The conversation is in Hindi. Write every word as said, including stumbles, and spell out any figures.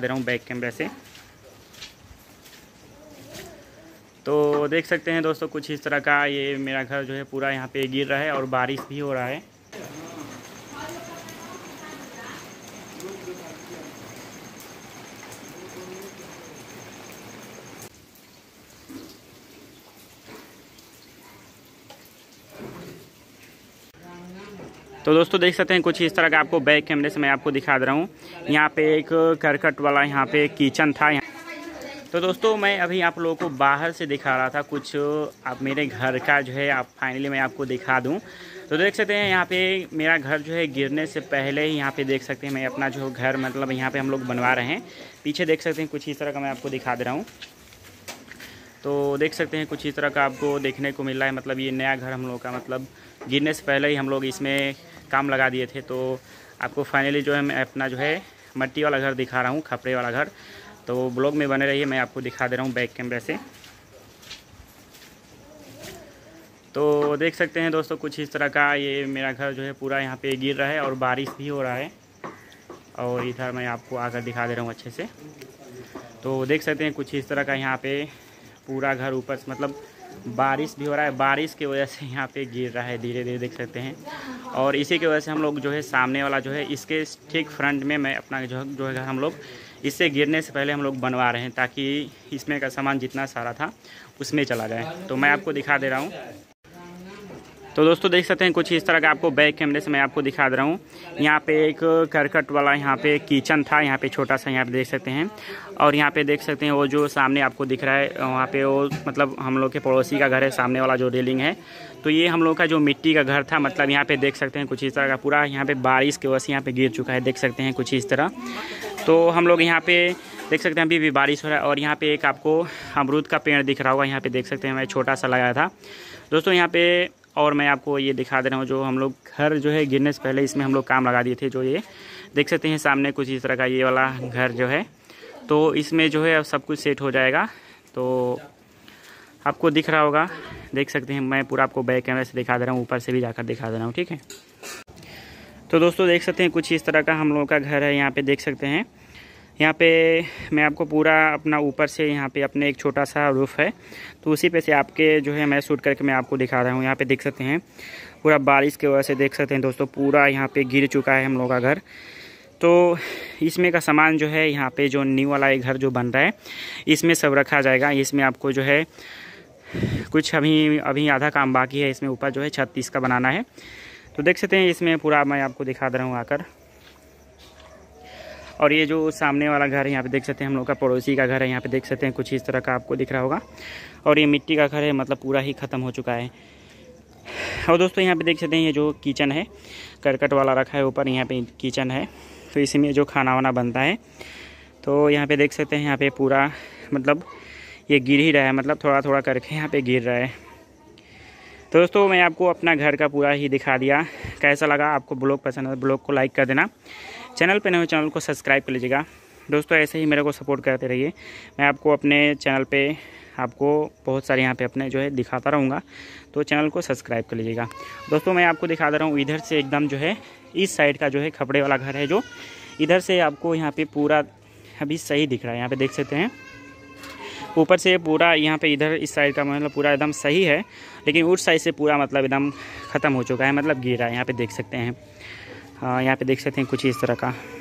दे रहा हूँ बैक कैमरा से। तो देख सकते हैं दोस्तों कुछ इस तरह का ये मेरा घर जो है पूरा यहाँ पे गिर रहा है और बारिश भी हो रहा है। तो दोस्तों देख सकते हैं कुछ इस तरह का आपको बैक कैमरे से मैं आपको दिखा दे रहा हूँ। यहाँ पे एक करकट वाला यहाँ पे किचन था यहाँ। तो दोस्तों मैं अभी आप लोगों को बाहर से दिखा रहा था कुछ आप मेरे घर का जो है आप फाइनली मैं आपको दिखा दूँ। तो देख सकते हैं यहाँ पे मेरा घर जो है गिरने से पहले ही यहाँ पे देख सकते हैं मैं अपना जो घर मतलब यहाँ पर हम लोग बनवा रहे हैं। पीछे देख सकते हैं कुछ इस तरह का मैं आपको दिखा दे रहा हूँ। तो देख सकते हैं कुछ इस तरह का आपको देखने को मिल रहा है, मतलब ये नया घर हम लोगों का मतलब गिरने से पहले ही हम लोग इसमें काम लगा दिए थे। तो आपको फाइनली जो है मैं अपना जो है मट्टी वाला घर दिखा रहा हूँ, खपड़े वाला घर। तो ब्लॉग में बने रहिए, मैं आपको दिखा दे रहा हूँ बैक कैमरे से। तो देख सकते हैं दोस्तों कुछ इस तरह का ये मेरा घर जो है पूरा यहाँ पे गिर रहा है और बारिश भी हो रहा है। और इधर मैं आपको आकर दिखा दे रहा हूँ अच्छे से। तो देख सकते हैं कुछ इस तरह का यहाँ पे पूरा घर ऊपर से मतलब बारिश भी हो रहा है, बारिश की वजह से यहाँ पे गिर रहा है धीरे धीरे देख सकते हैं। और इसी की वजह से हम लोग जो है सामने वाला जो है इसके ठीक फ्रंट में मैं अपना जो जो है घर हम लोग इससे गिरने से पहले हम लोग बनवा रहे हैं, ताकि इसमें का सामान जितना सारा था उसमें चला जाए। तो मैं आपको दिखा दे रहा हूँ। तो दोस्तों देख सकते हैं कुछ इस तरह का आपको बैक कैमरे से मैं आपको दिखा दे रहा हूँ। यहाँ पे एक करकट वाला यहाँ पे किचन था, यहाँ पे छोटा सा यहाँ पे देख सकते हैं। और यहाँ पे देख सकते हैं वो जो सामने आपको दिख रहा है वहाँ पे वो मतलब हम लोग के पड़ोसी का घर है, सामने वाला जो रेलिंग है। तो ये हम लोग का जो मिट्टी का घर था, मतलब यहाँ पे देख सकते हैं कुछ इस तरह का पूरा यहाँ पे बारिश की वजह से यहाँ पे गिर चुका है देख सकते हैं कुछ इस तरह। तो हम लोग यहाँ पे देख सकते हैं अभी भी बारिश हो रहा है। और यहाँ पे एक आपको अमरूद का पेड़ दिख रहा होगा, यहाँ पे देख सकते हैं मैं छोटा सा लगाया था दोस्तों यहाँ पे। और मैं आपको ये दिखा दे रहा हूँ जो हम लोग घर जो है गिरने से पहले इसमें हम लोग काम लगा दिए थे, जो ये देख सकते हैं सामने कुछ इस तरह का ये वाला घर जो है। तो इसमें जो है अब सब कुछ सेट हो जाएगा। तो आपको दिख रहा होगा, देख सकते हैं मैं पूरा आपको बैक कैमरे से दिखा दे रहा हूँ, ऊपर से भी जाकर दिखा दे रहा हूँ, ठीक है। तो दोस्तों देख सकते हैं कुछ इस तरह का हम लोगों का घर है। यहाँ पर देख सकते हैं यहाँ पे मैं आपको पूरा अपना ऊपर से यहाँ पे अपने एक छोटा सा रूफ है, तो उसी पे से आपके जो है मैं शूट करके मैं आपको दिखा रहा हूँ। यहाँ पे देख सकते हैं पूरा बारिश की वजह से देख सकते हैं दोस्तों पूरा यहाँ पे गिर चुका है हम लोग का घर। तो इसमें का सामान जो है यहाँ पे जो न्यू वाला घर जो बन रहा है इसमें सब रखा जाएगा। इसमें आपको जो है कुछ अभी अभी आधा काम बाकी है, इसमें ऊपर जो है छत इसका बनाना है। तो देख सकते हैं इसमें पूरा मैं आपको दिखा दे रहा हूँ आकर। और ये जो सामने वाला घर है यहाँ पे देख सकते हैं हम लोग का पड़ोसी का घर है, यहाँ पे देख सकते हैं कुछ इस तरह का आपको दिख रहा होगा। और ये मिट्टी का घर है, मतलब पूरा ही ख़त्म हो चुका है। और दोस्तों यहाँ पे देख सकते हैं ये जो किचन है करकट वाला रखा है ऊपर, यहाँ पे किचन है। तो इसी में जो खाना वाना बनता है। तो यहाँ पर देख सकते हैं यहाँ पर पूरा मतलब ये गिर ही रहा है, मतलब थोड़ा थोड़ा करके यहाँ पर गिर रहा है। तो दोस्तों मैं आपको अपना घर का पूरा ही दिखा दिया। कैसा लगा आपको ब्लॉग पसंद है, ब्लॉग को लाइक कर देना, चैनल पे नए हो चैनल को सब्सक्राइब कर लीजिएगा। दोस्तों ऐसे ही मेरे को सपोर्ट करते रहिए। मैं आपको अपने चैनल पे आपको बहुत सारे यहाँ पे अपने जो है दिखाता रहूँगा, तो चैनल को सब्सक्राइब कर लीजिएगा। दोस्तों मैं आपको दिखा दे रहा हूँ इधर से एकदम जो है इस साइड का जो है खपड़े वाला घर है, जो इधर से आपको यहाँ पर पूरा अभी सही दिख रहा है। यहाँ पर देख सकते हैं ऊपर से पूरा यहाँ पे इधर इस साइड का मतलब पूरा एकदम सही है, लेकिन उस साइड से पूरा मतलब एकदम ख़त्म हो चुका है, मतलब गिर रहा है। यहाँ पे देख सकते हैं, यहाँ पे देख सकते हैं कुछ इस तरह का।